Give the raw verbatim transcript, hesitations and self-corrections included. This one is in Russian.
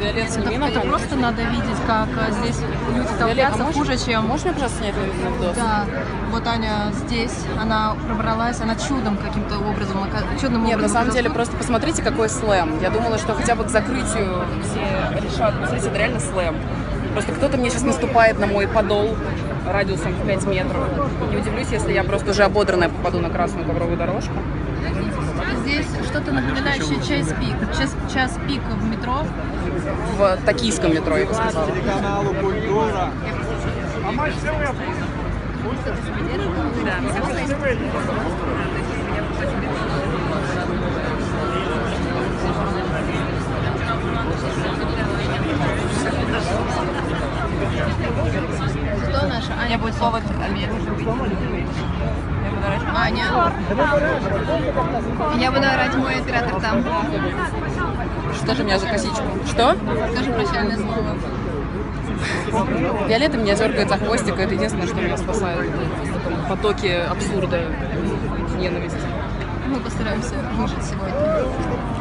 Это просто надо видеть, как здесь люди толпятся хуже, чем... Можно, пожалуйста, снять видос? Да. Вот Аня здесь, она пробралась, она чудом каким-то образом... Чудным Нет, образом на самом деле, просто посмотрите, какой слэм. Я думала, что хотя бы к закрытию все решат. Смотрите, это реально слэм. Просто кто-то мне сейчас наступает на мой подол радиусом в пять метров. Не удивлюсь, если я просто уже ободранная попаду на красную ковровую дорожку. Здесь что-то напоминающее час пик. Час, час пик в метро. В токийском метро, я бы сказала. Кто наша? Аня будет слово «Америка». Аня. Я буду орать, мой оператор там. Что же меня за косичку? Что? Скажи прощальное слово. Виолетта меня дергает за хвостик, это единственное, что меня спасает в таком потоке абсурда и ненависти. Мы постараемся выжить сегодня.